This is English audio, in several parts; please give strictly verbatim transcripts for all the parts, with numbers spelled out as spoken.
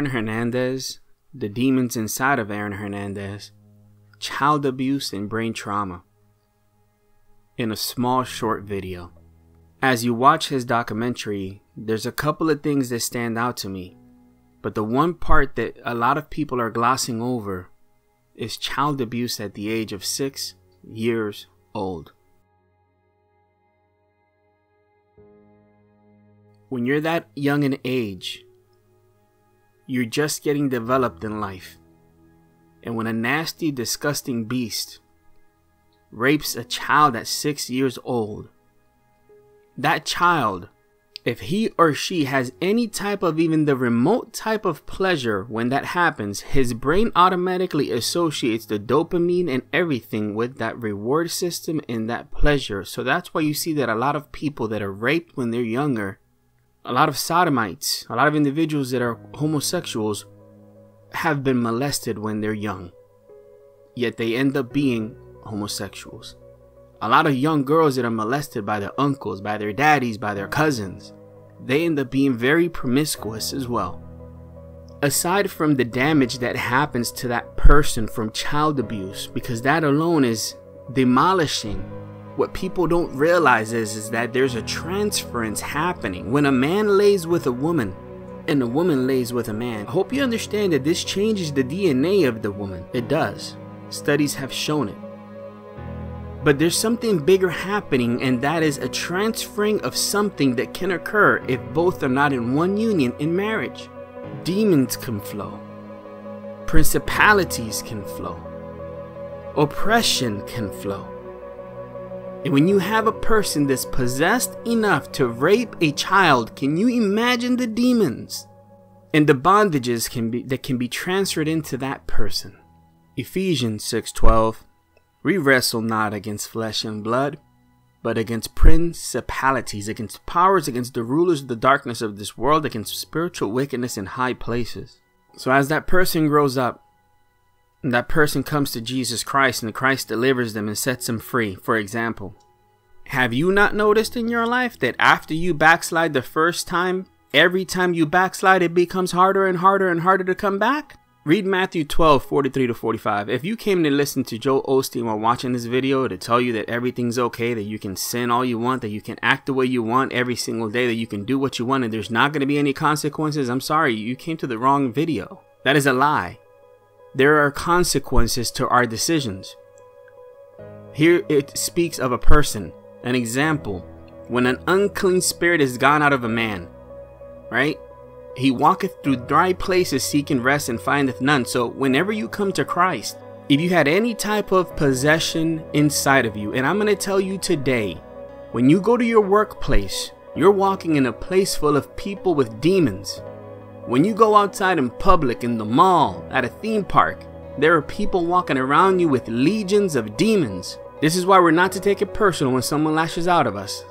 Aaron Hernandez, the demons inside of Aaron Hernandez, child abuse, and brain trauma in a small short video. As you watch his documentary, there's a couple of things that stand out to me, but the one part that a lot of people are glossing over is child abuse at the age of six years old. When you're that young in age, you're just getting developed in life. And when a nasty, disgusting beast rapes a child at six years old, that child, if he or she has any type of even the remote type of pleasure when that happens, his brain automatically associates the dopamine and everything with that reward system and that pleasure. So that's why you see that a lot of people that are raped when they're younger, a lot of sodomites, a lot of individuals that are homosexuals have been molested when they're young, yet they end up being homosexuals. A lot of young girls that are molested by their uncles, by their daddies, by their cousins, they end up being very promiscuous as well. Aside from the damage that happens to that person from child abuse, because that alone is demolishing, what people don't realize is, is that there's a transference happening. When a man lays with a woman, and a woman lays with a man, I hope you understand that this changes the D N A of the woman. It does. Studies have shown it. But there's something bigger happening, and that is a transferring of something that can occur if both are not in one union in marriage. Demons can flow. Principalities can flow. Oppression can flow. And when you have a person that's possessed enough to rape a child, can you imagine the demons and the bondages can be, that can be transferred into that person? Ephesians six twelve, we wrestle not against flesh and blood, but against principalities, against powers, against the rulers of the darkness of this world, against spiritual wickedness in high places. So as that person grows up, and that person comes to Jesus Christ and Christ delivers them and sets them free. For example, have you not noticed in your life that after you backslide the first time, every time you backslide, it becomes harder and harder and harder to come back? Read Matthew twelve, forty-three to forty-five. If you came to listen to Joel Osteen while watching this video to tell you that everything's okay, that you can sin all you want, that you can act the way you want every single day, that you can do what you want and there's not going to be any consequences, I'm sorry, you came to the wrong video. That is a lie. There are consequences to our decisions. Here it speaks of a person, an example. When an unclean spirit is gone out of a man, right? He walketh through dry places seeking rest and findeth none. So whenever you come to Christ, if you had any type of possession inside of you, and I'm going to tell you today, when you go to your workplace, you're walking in a place full of people with demons. When you go outside in public, in the mall, at a theme park, there are people walking around you with legions of demons. This is why we're not to take it personal when someone lashes out at us.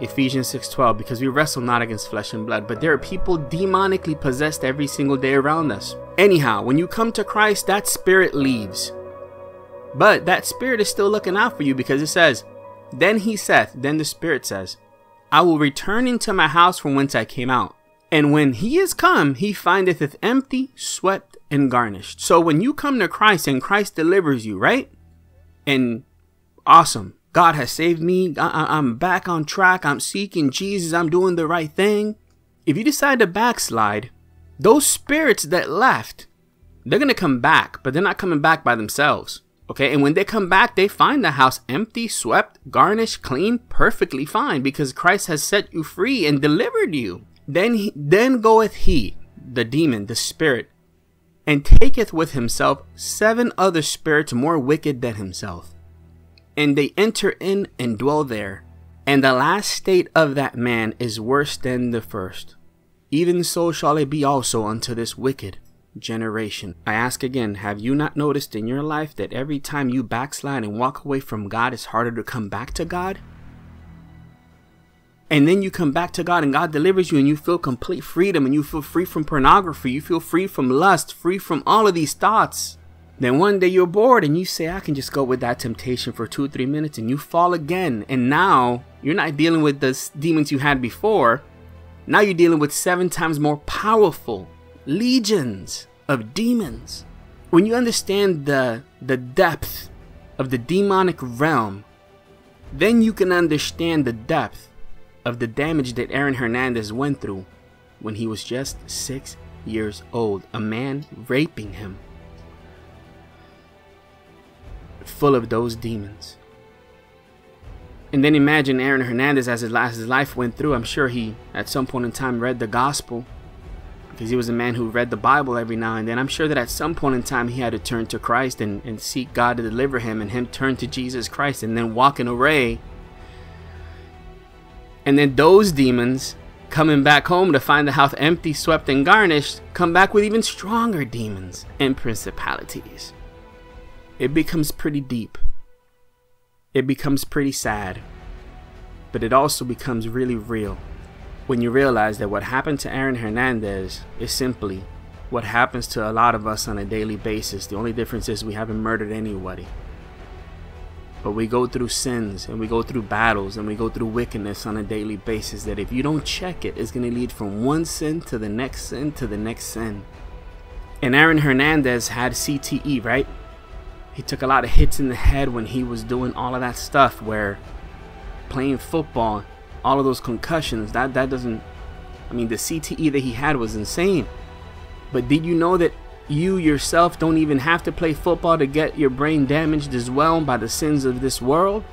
Ephesians six twelve, because we wrestle not against flesh and blood, but there are people demonically possessed every single day around us. Anyhow, when you come to Christ, that spirit leaves. But that spirit is still looking out for you because it says, then he saith, then the spirit says, I will return into my house from whence I came out. And when he is come, he findeth it empty, swept, and garnished. So when you come to Christ and Christ delivers you, right? And awesome. God has saved me. I I'm back on track. I'm seeking Jesus. I'm doing the right thing. If you decide to backslide, those spirits that left, they're going to come back, but they're not coming back by themselves. Okay, and when they come back, they find the house empty, swept, garnished, clean, perfectly fine, because Christ has set you free and delivered you. Then, he, then goeth he, the demon, the spirit, and taketh with himself seven other spirits more wicked than himself. And they enter in and dwell there. And the last state of that man is worse than the first. Even so shall it be also unto this wicked generation. I ask again, have you not noticed in your life that every time you backslide and walk away from God, it's harder to come back to God? And then you come back to God and God delivers you and you feel complete freedom and you feel free from pornography. You feel free from lust, free from all of these thoughts. Then one day you're bored and you say, I can just go with that temptation for two, three minutes and you fall again. And now you're not dealing with the demons you had before. Now you're dealing with seven times more powerful legions of demons. When you understand the, the depth of the demonic realm, then you can understand the depth of the damage that Aaron Hernandez went through when he was just six years old. A man raping him, full of those demons. And then imagine Aaron Hernandez as his, as his life went through. I'm sure he, at some point in time, read the gospel, because he was a man who read the Bible every now and then. I'm sure that at some point in time he had to turn to Christ and, and seek God to deliver him, and him turn to Jesus Christ and then walk in array. And then those demons, coming back home to find the house empty, swept, and garnished, come back with even stronger demons and principalities. It becomes pretty deep. It becomes pretty sad. But it also becomes really real, when you realize that what happened to Aaron Hernandez is simply what happens to a lot of us on a daily basis. The only difference is we haven't murdered anybody. But we go through sins, and we go through battles, and we go through wickedness on a daily basis that if you don't check it, it's going to lead from one sin to the next sin to the next sin. And Aaron Hernandez had C T E, right? He took a lot of hits in the head when he was doing all of that stuff, where playing football, all of those concussions, that that doesn't, I mean, the C T E that he had was insane. But did you know that you yourself don't even have to play football to get your brain damaged as well by the sins of this world?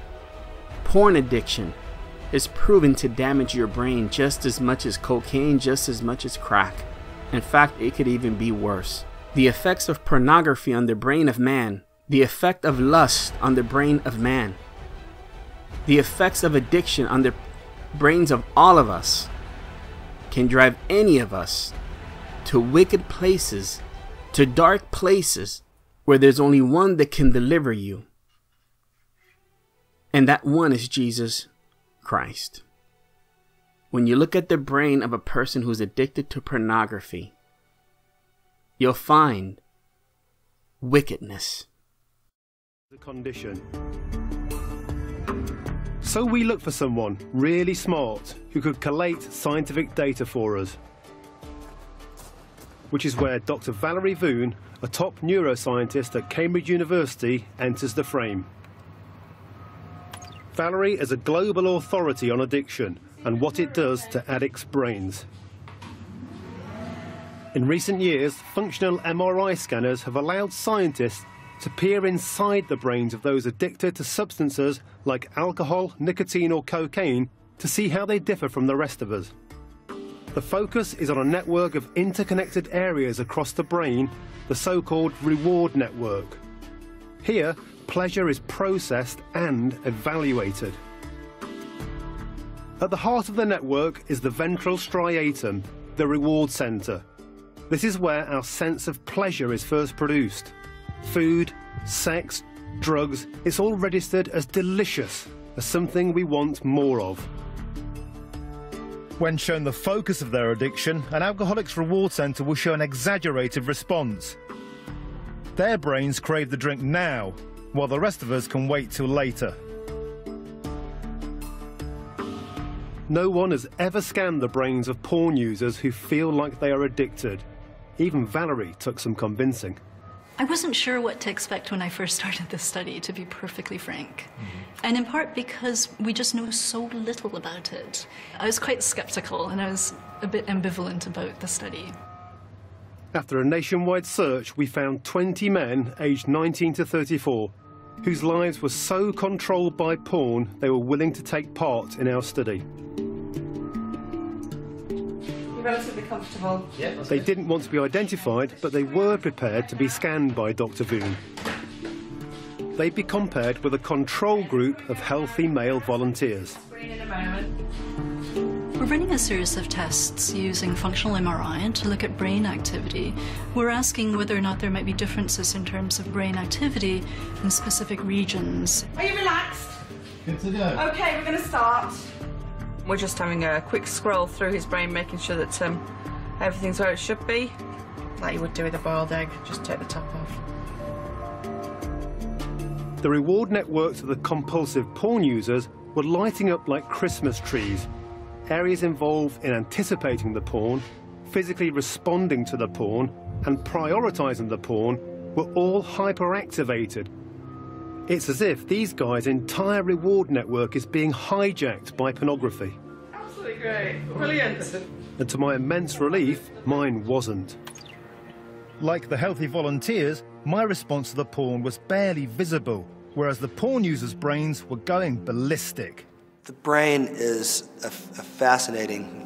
Porn addiction is proven to damage your brain just as much as cocaine, just as much as crack. In fact, it could even be worse. The effects of pornography on the brain of man, the effect of lust on the brain of man, the effects of addiction on the brains of all of us can drive any of us to wicked places, to dark places, where there's only one that can deliver you, and that one is Jesus Christ. When you look at the brain of a person who's addicted to pornography, you'll find wickedness. The condition. So we look for someone really smart who could collate scientific data for us, which is where Doctor Valerie Voon, a top neuroscientist at Cambridge University, enters the frame. Valerie is a global authority on addiction and what it does to addicts' brains. In recent years, functional M R I scanners have allowed scientists to peer inside the brains of those addicted to substances like alcohol, nicotine or cocaine to see how they differ from the rest of us. The focus is on a network of interconnected areas across the brain, the so-called reward network. Here, pleasure is processed and evaluated. At the heart of the network is the ventral striatum, the reward center. This is where our sense of pleasure is first produced. Food, sex, drugs, it's all registered as delicious, as something we want more of. When shown the focus of their addiction, an alcoholic's reward centre will show an exaggerated response. Their brains crave the drink now, while the rest of us can wait till later. No one has ever scanned the brains of porn users who feel like they are addicted. Even Valerie took some convincing. I wasn't sure what to expect when I first started this study, to be perfectly frank. Mm-hmm. And in part because we just know so little about it. I was quite skeptical and I was a bit ambivalent about the study. After a nationwide search, we found twenty men aged nineteen to thirty-four whose lives were so controlled by porn they were willing to take part in our study. Relatively comfortable. Yeah, they good. Didn't want to be identified, but they were prepared to be scanned by Doctor Voon. They'd be compared with a control group of healthy male volunteers. We're running a series of tests using functional M R I to look at brain activity. We're asking whether or not there might be differences in terms of brain activity in specific regions. Are you relaxed? Good to go. Okay, we're going to start. We're just having a quick scroll through his brain, making sure that um, everything's where it should be. Like you would do with a boiled egg, just take the top off. The reward networks of the compulsive porn users were lighting up like Christmas trees. Areas involved in anticipating the porn, physically responding to the porn and prioritizing the porn were all hyperactivated. It's as if these guys' entire reward network is being hijacked by pornography. Absolutely great. Brilliant. And to my immense relief, mine wasn't. Like the healthy volunteers, my response to the porn was barely visible, whereas the porn users' brains were going ballistic. The brain is a, f a fascinating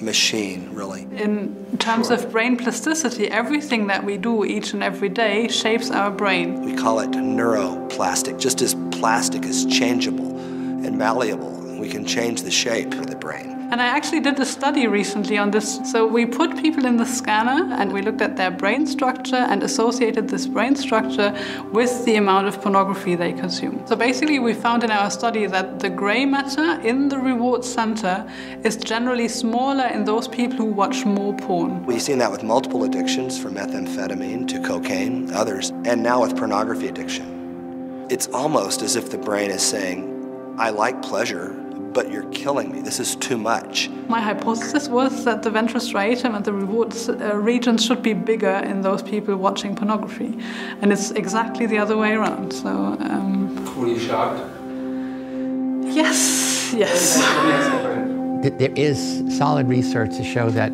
machine, really. In terms sure. of brain plasticity, everything that we do each and every day shapes our brain. We call it neuroplastic, just as plastic is changeable and malleable. We can change the shape of the brain. And I actually did a study recently on this. So we put people in the scanner and we looked at their brain structure and associated this brain structure with the amount of pornography they consume. So basically we found in our study that the gray matter in the reward center is generally smaller in those people who watch more porn. We've seen that with multiple addictions, from methamphetamine to cocaine, others, and now with pornography addiction. It's almost as if the brain is saying, I like pleasure, but you're killing me. This is too much. My hypothesis was that the ventral striatum and the reward uh, region should be bigger in those people watching pornography, and it's exactly the other way around. So. Um... Were you shocked? Yes. Yes. There is solid research to show that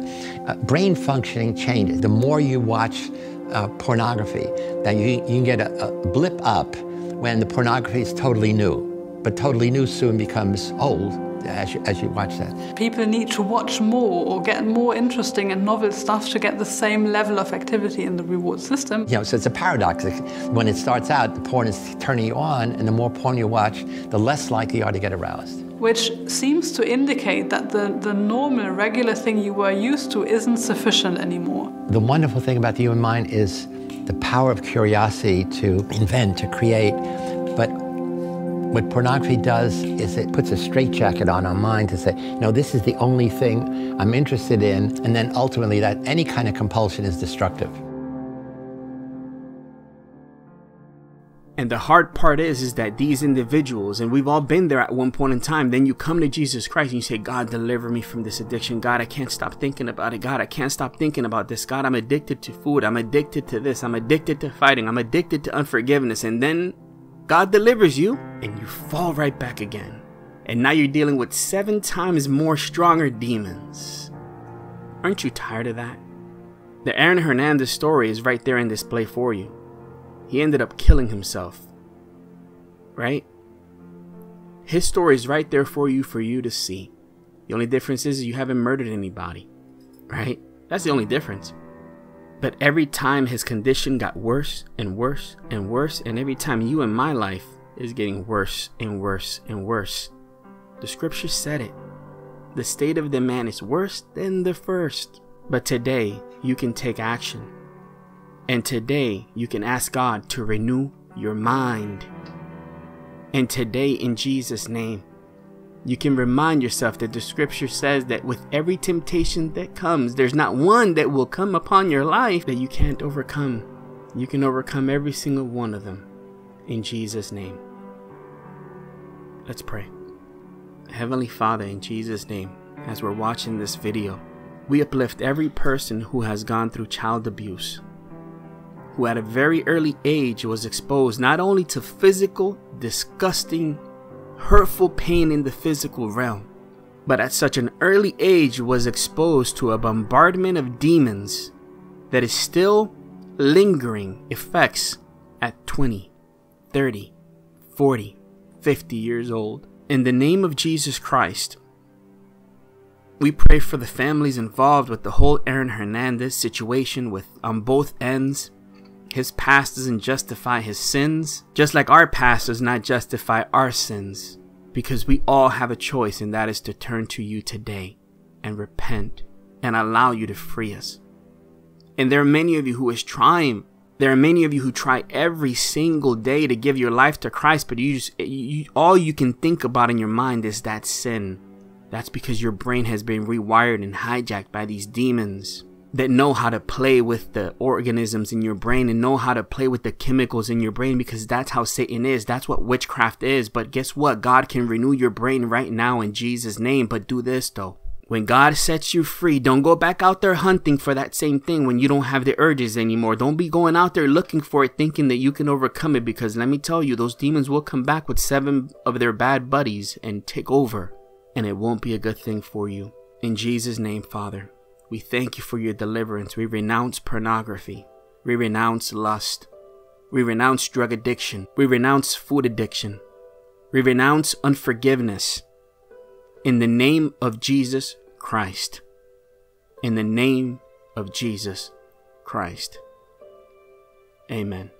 uh, brain functioning changes. The more you watch uh, pornography, that you, you can get a, a blip up when the pornography is totally new. But totally new soon becomes old as you, as you watch that. People need to watch more or get more interesting and novel stuff to get the same level of activity in the reward system. You know, so it's a paradox. When it starts out, the porn is turning you on, and the more porn you watch, the less likely you are to get aroused. Which seems to indicate that the, the normal, regular thing you were used to isn't sufficient anymore. The wonderful thing about the human mind is the power of curiosity to invent, to create, but what pornography does is it puts a straitjacket on our mind to say, no, this is the only thing I'm interested in, and then ultimately that any kind of compulsion is destructive. And the hard part is, is that these individuals, and we've all been there at one point in time, then you come to Jesus Christ and you say, God, deliver me from this addiction. God, I can't stop thinking about it. God, I can't stop thinking about this. God, I'm addicted to food. I'm addicted to this. I'm addicted to fighting. I'm addicted to unforgiveness. And then God delivers you, and you fall right back again. And now you're dealing with seven times more stronger demons. Aren't you tired of that? The Aaron Hernandez story is right there in display for you. He ended up killing himself, right? His story is right there for you, for you to see. The only difference is you haven't murdered anybody, right? That's the only difference. But every time his condition got worse and worse and worse, and every time you in my life is getting worse and worse and worse. The scripture said it. The state of the man is worse than the first. But today you can take action. And today you can ask God to renew your mind. And today, in Jesus' name, you can remind yourself that the scripture says that with every temptation that comes, there's not one that will come upon your life that you can't overcome. You can overcome every single one of them in Jesus' name. Let's pray. Heavenly Father, in Jesus' name, as we're watching this video, we uplift every person who has gone through child abuse, who at a very early age was exposed not only to physical, disgusting, hurtful pain in the physical realm, but at such an early age was exposed to a bombardment of demons that is still lingering effects at twenty, thirty, forty, fifty years old. In the name of Jesus Christ, we pray for the families involved with the whole Aaron Hernandez situation with on both ends. His past doesn't justify his sins, just like our past does not justify our sins, because we all have a choice, and that is to turn to you today and repent and allow you to free us. And there are many of you who is trying. There are many of you who try every single day to give your life to Christ, but you just, you, all you can think about in your mind is that sin. That's because your brain has been rewired and hijacked by these demons that know how to play with the organisms in your brain and know how to play with the chemicals in your brain, because that's how Satan is. That's what witchcraft is. But guess what? God can renew your brain right now in Jesus' name. But do this, though. When God sets you free, don't go back out there hunting for that same thing when you don't have the urges anymore. Don't be going out there looking for it thinking that you can overcome it, because let me tell you, those demons will come back with seven of their bad buddies and take over, and it won't be a good thing for you. In Jesus' name, Father, we thank you for your deliverance. We renounce pornography. We renounce lust. We renounce drug addiction. We renounce food addiction. We renounce unforgiveness. In the name of Jesus Christ. In the name of Jesus Christ. Amen.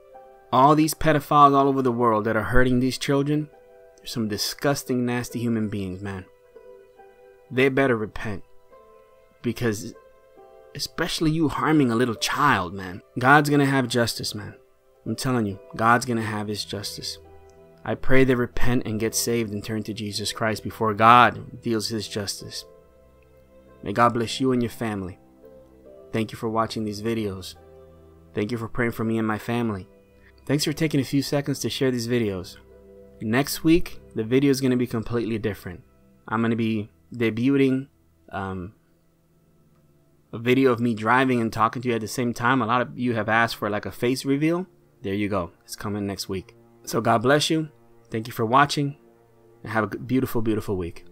All these pedophiles all over the world that are hurting these children, they're some disgusting, nasty human beings, man. They better repent. Because especially you harming a little child, man. God's going to have justice, man. I'm telling you, God's going to have his justice. I pray they repent and get saved and turn to Jesus Christ before God deals his justice. May God bless you and your family. Thank you for watching these videos. Thank you for praying for me and my family. Thanks for taking a few seconds to share these videos. Next week, the video is going to be completely different. I'm going to be debuting um, a video of me driving and talking to you at the same time. A lot of you have asked for like a face reveal. There you go. It's coming next week. So God bless you. Thank you for watching, and have a beautiful, beautiful week.